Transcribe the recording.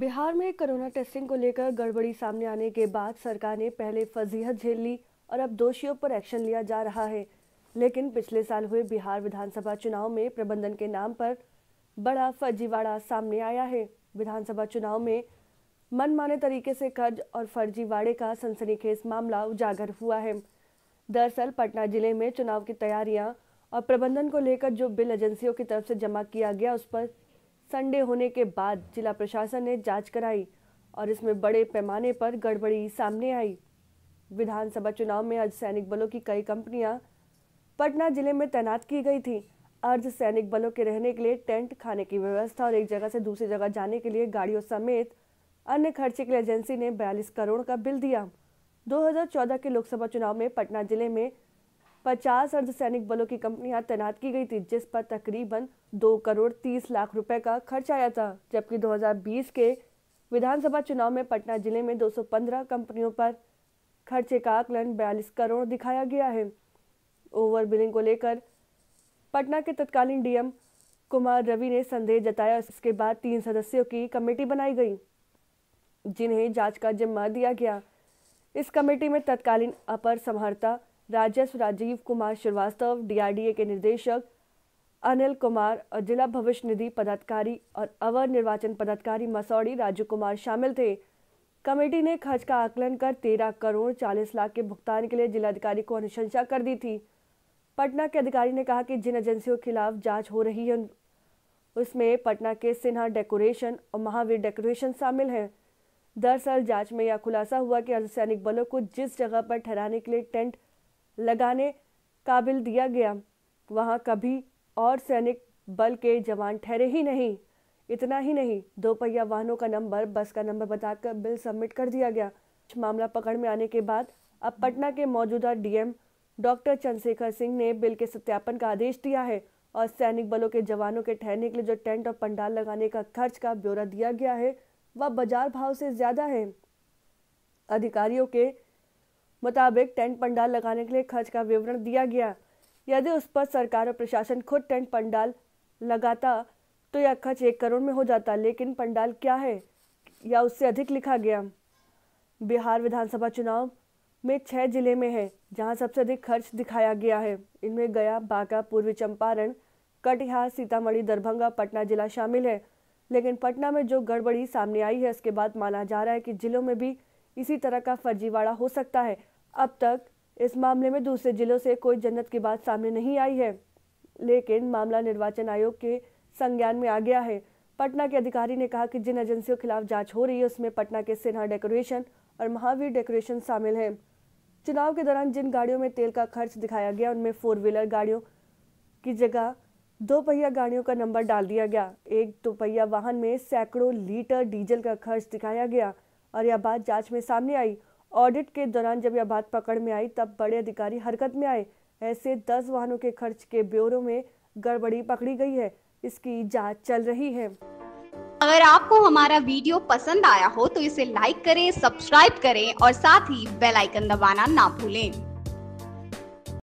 बिहार में corona testing को लेकर गड़बड़ी सामने आने के बाद सरकार ने पहले फजीहत झेल ली और अब दोषियों पर एक्शन लिया जा रहा है। लेकिन पिछले साल हुए बिहार विधानसभा चुनाव में प्रबंधन के नाम पर बड़ा फर्जीवाड़ा सामने आया है। विधानसभा चुनाव में मनमाने तरीके से कर्ज और फर्जीवाड़े का सनसनीखेज मामला उजागर हुआ है। दरअसल पटना जिले में चुनाव की तैयारियाँ और प्रबंधन को लेकर जो बिल एजेंसियों की तरफ से जमा किया गया उस पर संडे होने के बाद जिला प्रशासन ने जांच कराई और इसमें बड़े पैमाने पर गड़बड़ी सामने आई। विधानसभा चुनाव में अर्धसैनिक बलों की कई कंपनियां पटना जिले में तैनात की गई थी। अर्धसैनिक बलों के रहने के लिए टेंट, खाने की व्यवस्था और एक जगह से दूसरी जगह जाने के लिए गाड़ियों समेत अन्य खर्चे के लिए एजेंसी ने 42 करोड़ का बिल दिया। 2014 के लोकसभा चुनाव में पटना जिले में 50 अर्धसैनिक बलों की कंपनियां तैनात की गई थी, जिस पर तकरीबन 2 करोड़ 30 लाख रुपए का खर्च आया था। जबकि 2020 के विधानसभा चुनाव में पटना जिले में 215 कंपनियों पर खर्चे का आकलन 42 करोड़ दिखाया गया है। ओवर बिलिंग को लेकर पटना के तत्कालीन डीएम कुमार रवि ने संदेह जताया। इसके बाद 3 सदस्यों की कमेटी बनाई गई जिन्हें जाँच का जिम्मा दिया गया। इस कमेटी में तत्कालीन अपर समाहर्ता राजस्व राजीव कुमार श्रीवास्तव, डीआरडीए के निदेशक अनिल कुमार और जिला भविष्य निधि पदाधिकारी और अवर निर्वाचन पदाधिकारी मसौड़ी राजू कुमार शामिल थे। कमेटी ने खर्च का आकलन कर 13 करोड़ 40 लाख के भुगतान के लिए जिलाधिकारी को अनुशंसा कर दी थी। पटना के अधिकारी ने कहा कि जिन एजेंसियों के खिलाफ जाँच हो रही है उसमें पटना के सिन्हा डेकोरेशन और महावीर डेकोरेशन शामिल हैं। दरअसल जाँच में यह खुलासा हुआ कि अर्धसैनिक बलों को जिस जगह पर ठहराने के लिए टेंट लगाने का बिल दिया गया वहां कभी और सैनिक बल के जवान ठहरे ही नहीं। इतना ही नहीं, 2 पहिया वाहनों का नंबर, बस का नंबर बताकर बिल सबमिट कर दिया गया। मामला पकड़ में आने के बाद अब पटना के मौजूदा डीएम डॉक्टर चंद्रशेखर सिंह ने बिल के सत्यापन का आदेश दिया है और सैनिक बलों के जवानों के ठहरने के लिए जो टेंट और पंडाल लगाने का खर्च का ब्यौरा दिया गया है वह बाजार भाव से ज्यादा है। अधिकारियों के मुताबिक टेंट पंडाल लगाने के लिए खर्च का विवरण दिया गया। यदि उस पर सरकार और प्रशासन खुद टेंट पंडाल लगाता तो यह खर्च 1 करोड़ में हो जाता, लेकिन पंडाल क्या है या उससे अधिक लिखा गया। बिहार विधानसभा चुनाव में 6 जिले में है जहां सबसे अधिक खर्च दिखाया गया है। इनमें गया, बांका, पूर्वी चंपारण, कटिहार, सीतामढ़ी, दरभंगा, पटना जिला शामिल है। लेकिन पटना में जो गड़बड़ी सामने आई है उसके बाद माना जा रहा है कि जिलों में भी इसी तरह का फर्जीवाड़ा हो सकता है। अब तक इस मामले में दूसरे जिलों से कोई जन्नत की बात सामने नहीं आई है, लेकिन मामला निर्वाचन आयोग के संज्ञान में आ गया है। पटना के अधिकारी ने कहा कि जिन एजेंसियों के खिलाफ जांच हो रही है उसमें पटना के सिन्हा डेकोरेशन और महावीर डेकोरेशन शामिल हैं। चुनाव के दौरान जिन गाड़ियों में तेल का खर्च दिखाया गया उनमें 4 व्हीलर गाड़ियों की जगह 2 पहिया गाड़ियों का नंबर डाल दिया गया। 1 2 पहिया वाहन में सैकड़ों लीटर डीजल का खर्च दिखाया गया और यह बात जांच में सामने आई। ऑडिट के दौरान जब यह बात पकड़ में आई तब बड़े अधिकारी हरकत में आए। ऐसे 10 वाहनों के खर्च के ब्यौरों में गड़बड़ी पकड़ी गई है, इसकी जांच चल रही है। अगर आपको हमारा वीडियो पसंद आया हो तो इसे लाइक करें, सब्सक्राइब करें और साथ ही बेल आइकन दबाना ना भूलें।